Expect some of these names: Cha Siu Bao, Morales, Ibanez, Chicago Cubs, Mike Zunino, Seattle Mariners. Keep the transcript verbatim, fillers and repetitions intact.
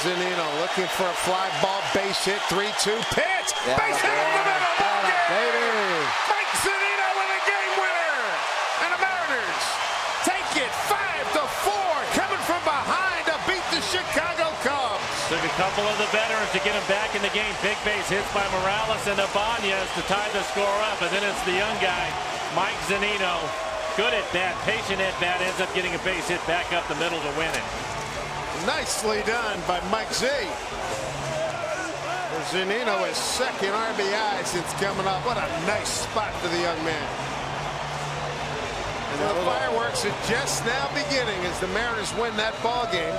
Zunino looking for a fly ball, base hit, three two pitch. Yeah, base hit in the middle. Ball game. Mike Zunino with a game winner. And the Mariners take it five to four, coming from behind to beat the Chicago Cubs. Took a couple of the veterans to get them back in the game. Big base hits by Morales and Ibanez to tie the score up. And then it's the young guy, Mike Zunino. Good at bat, patient at bat, ends up getting a base hit back up the middle to win it. Nicely done by Mike Z. Zunino is second R B I since coming up. What a nice spot for the young man. And the fireworks are just now beginning as the Mariners win that ball game.